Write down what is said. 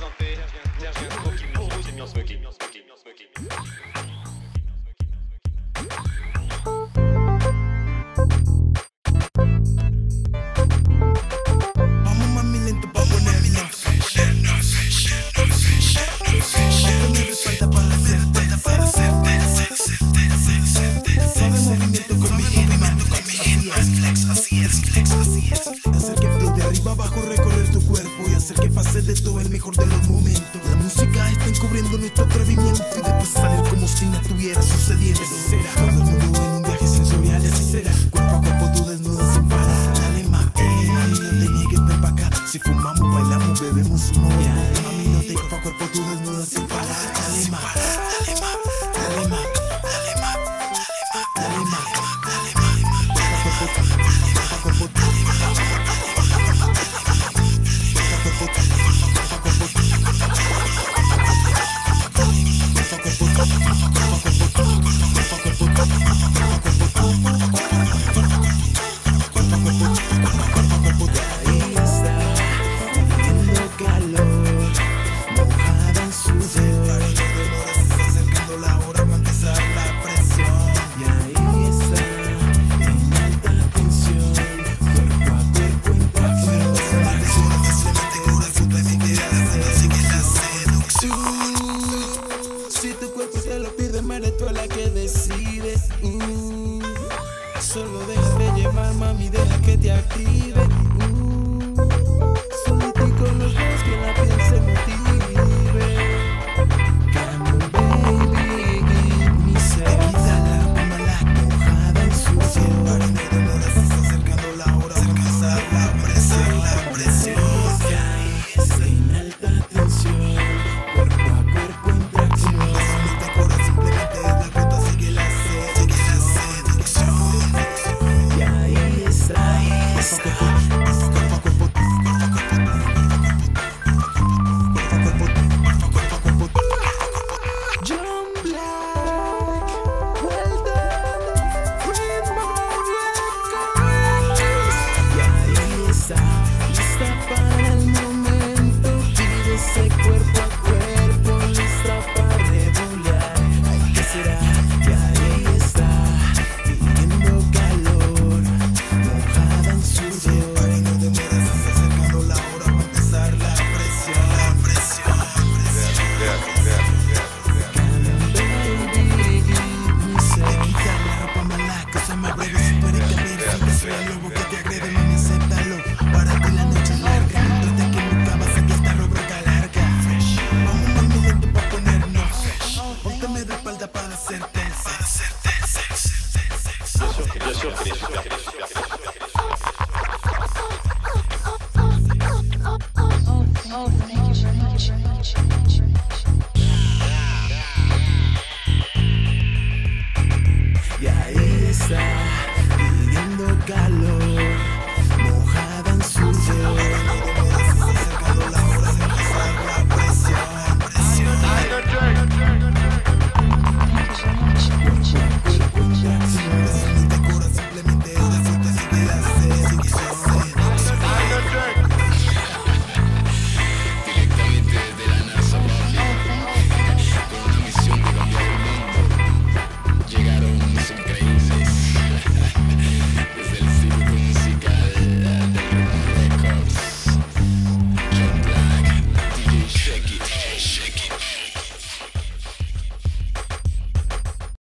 présenté Serge Gainsbourg qui me mis en smoking. Que pase de todo el mejor de los momentos. La música está encubriendo nuestro atrevimiento y después salir como si nada estuviera sucediendo. Será todo el mundo en un viaje sensorial, así será. Cuerpo a cuerpo, tú desnuda sin parar. Dale ma, mami, no te niegues, ven pa' acá. Si fumamos, bailamos, bebemos un novia. Mami, no te cuerpo a cuerpo, tú desnuda sin parar. Dale ma, dale ma, dale ma, dale ma, dale ma, dale ma, dale ma, dale ma, dale ma. Solo déjate llevar, mami, deja que te active.